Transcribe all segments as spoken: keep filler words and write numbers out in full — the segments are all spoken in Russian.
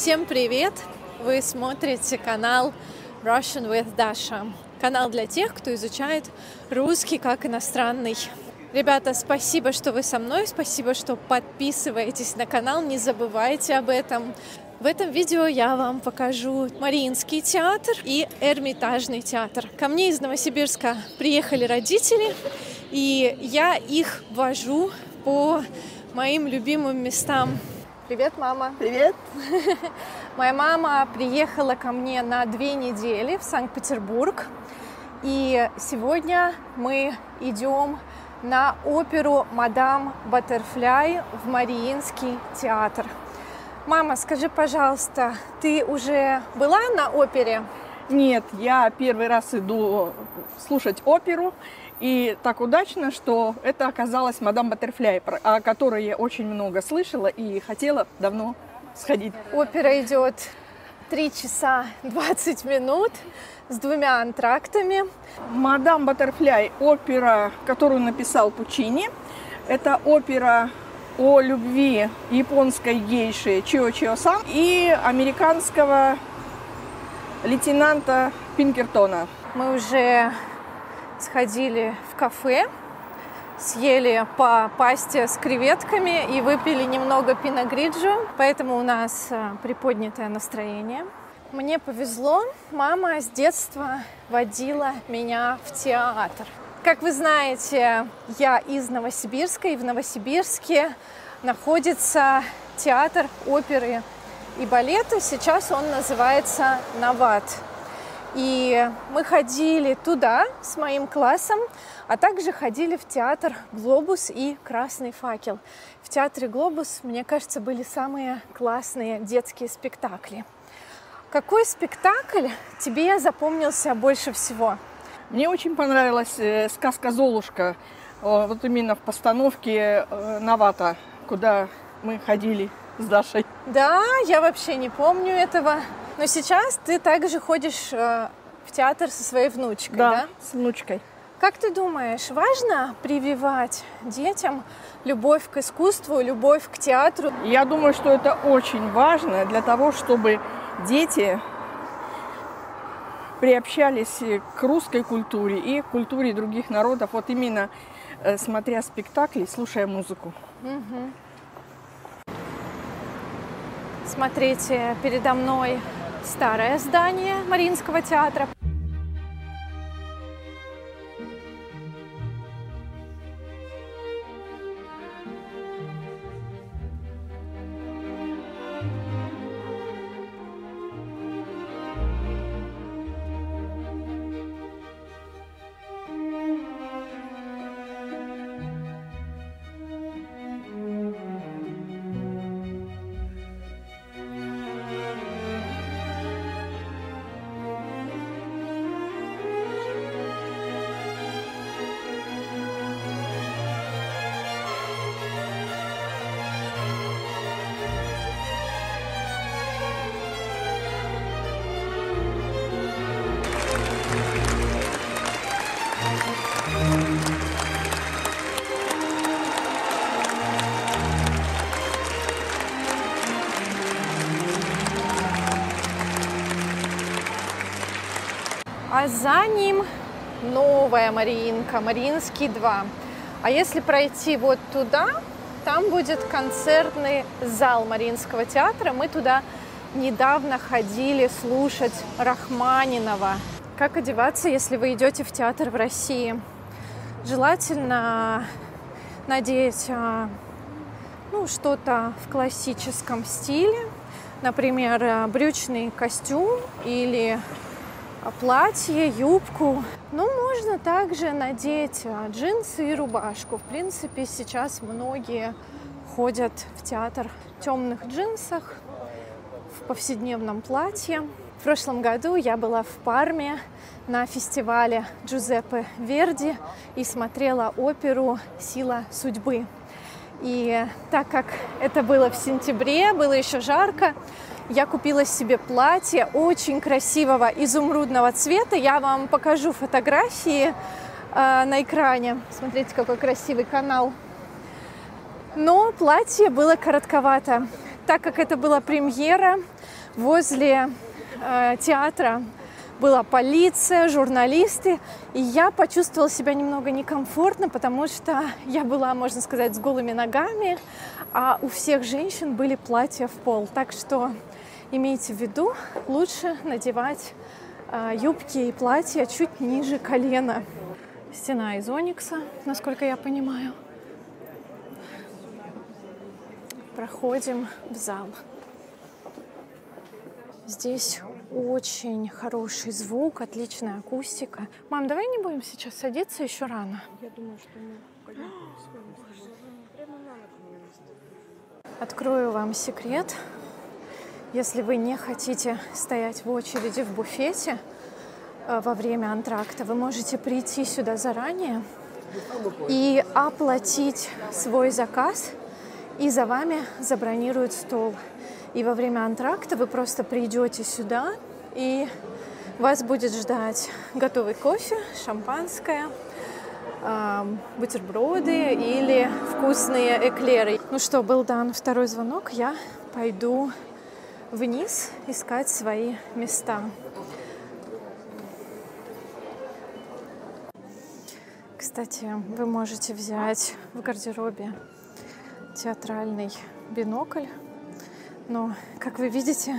Всем привет! Вы смотрите канал Russian with Dasha. Канал для тех, кто изучает русский как иностранный. Ребята, спасибо, что вы со мной, спасибо, что подписываетесь на канал, не забывайте об этом. В этом видео я вам покажу Мариинский театр и Эрмитажный театр. Ко мне из Новосибирска приехали родители, и я их вожу по моим любимым местам. Привет, мама! Привет! Моя мама приехала ко мне на две недели в Санкт-Петербург, и сегодня мы идем на оперу «Мадам Баттерфляй» в Мариинский театр. Мама, скажи, пожалуйста, ты уже была на опере? Нет, я первый раз иду слушать оперу, и так удачно, что это оказалась «Мадам Баттерфляй», о которой я очень много слышала и хотела давно сходить. Опера идет три часа двадцать минут с двумя антрактами. «Мадам Баттерфляй» – опера, которую написал Пуччини. Это опера о любви японской гейши Чио Чио Сан и американского лейтенанта Пинкертона. Мы уже сходили в кафе, съели по пасте с креветками и выпили немного пино гриджо, поэтому у нас приподнятое настроение. Мне повезло, мама с детства водила меня в театр. Как вы знаете, я из Новосибирска, и в Новосибирске находится театр оперы и балета. Сейчас он называется «НОВАТ». И мы ходили туда с моим классом, а также ходили в театр «Глобус» и «Красный факел». В театре «Глобус», мне кажется, были самые классные детские спектакли. Какой спектакль тебе запомнился больше всего? Мне очень понравилась сказка «Золушка», вот именно в постановке «НОВАТа», куда мы ходили с Дашей. Да, я вообще не помню этого. Но сейчас ты также ходишь в театр со своей внучкой, да? Да, с внучкой. Как ты думаешь, важно прививать детям любовь к искусству, любовь к театру? Я думаю, что это очень важно для того, чтобы дети приобщались к русской культуре и к культуре других народов, вот именно смотря спектакли, слушая музыку. Угу. Смотрите, передо мной старое здание Мариинского театра. А за ним новая Мариинка, Мариинский два. А если пройти вот туда, там будет концертный зал Мариинского театра. Мы туда недавно ходили слушать Рахманинова. Как одеваться, если вы идете в театр в России? Желательно надеть ну, что-то в классическом стиле, например, брючный костюм или платье, юбку. Ну, можно также надеть джинсы и рубашку. В принципе, сейчас многие ходят в театр в темных джинсах, в повседневном платье. В прошлом году я была в Парме на фестивале Джузеппе Верди и смотрела оперу «Сила судьбы». И так как это было в сентябре, было еще жарко, я купила себе платье очень красивого изумрудного цвета. Я вам покажу фотографии э, на экране. Смотрите, какой красивый канал. Но платье было коротковато. так как это была премьера, возле э, театра была полиция, журналисты, и я почувствовала себя немного некомфортно, потому что я была, можно сказать, с голыми ногами, а у всех женщин были платья в пол. Так что имейте в виду, лучше надевать э, юбки и платья чуть ниже колена. Стена из оникса, насколько я понимаю. Проходим в зал. Здесь очень хороший звук, отличная акустика. Мам, давай не будем сейчас садиться, еще рано. Я думаю, что мы... Открою вам секрет. Если вы не хотите стоять в очереди в буфете во время антракта, вы можете прийти сюда заранее и оплатить свой заказ, и за вами забронируют стол. И во время антракта вы просто придете сюда, и вас будет ждать готовый кофе, шампанское, бутерброды или вкусные эклеры. Ну что, был дан второй звонок, я пойду вниз искать свои места. Кстати, вы можете взять в гардеробе театральный бинокль. Но, как вы видите,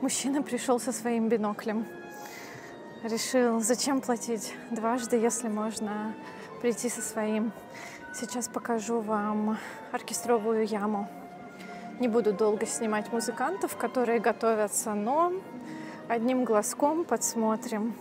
мужчина пришел со своим биноклем. Решил, зачем платить дважды, если можно прийти со своим. Сейчас покажу вам оркестровую яму. Не буду долго снимать музыкантов, которые готовятся, но одним глазком подсмотрим.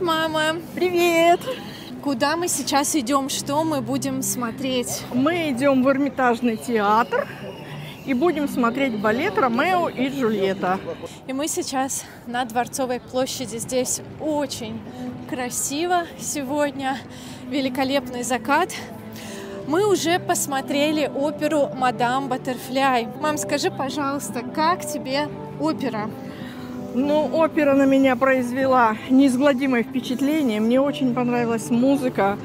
Мама! Привет! Куда мы сейчас идем? Что мы будем смотреть? Мы идем в Эрмитажный театр и будем смотреть балет «Ромео и Джульетта». И мы сейчас на Дворцовой площади. Здесь очень красиво сегодня, великолепный закат. Мы уже посмотрели оперу «Мадам Баттерфляй». Мам, скажи, пожалуйста, как тебе опера? Ну, опера на меня произвела неизгладимое впечатление. Мне очень понравилась музыка,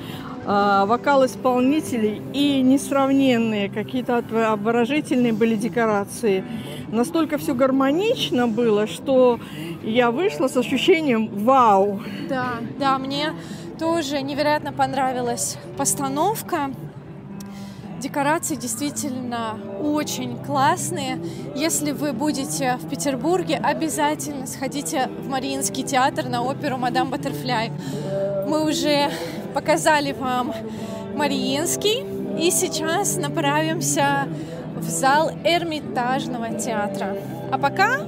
вокал исполнителей и несравненные какие-то обворожительные были декорации. Настолько все гармонично было, что я вышла с ощущением «вау». Да, да, мне тоже невероятно понравилась постановка. Декорации действительно очень классные. Если вы будете в Петербурге, обязательно сходите в Мариинский театр на оперу «Мадам Баттерфляй». Мы уже показали вам Мариинский, и сейчас направимся в зал Эрмитажного театра. А пока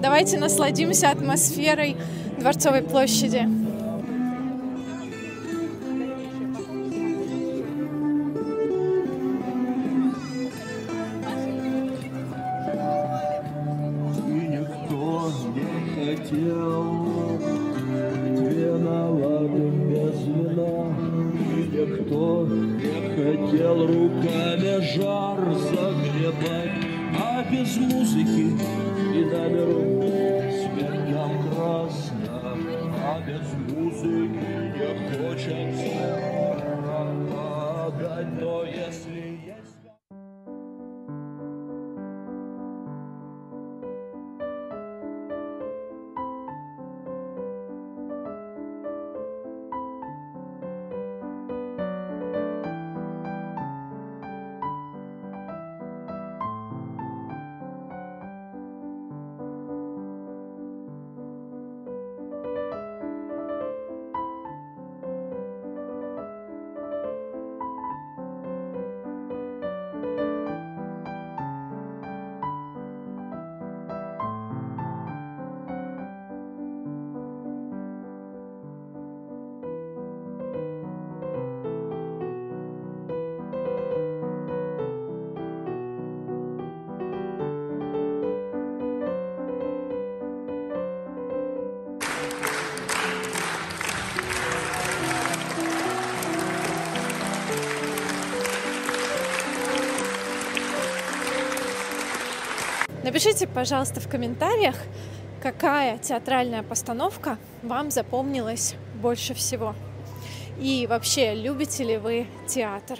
давайте насладимся атмосферой Дворцовой площади. Напишите, пожалуйста, в комментариях, какая театральная постановка вам запомнилась больше всего. И вообще, любите ли вы театр?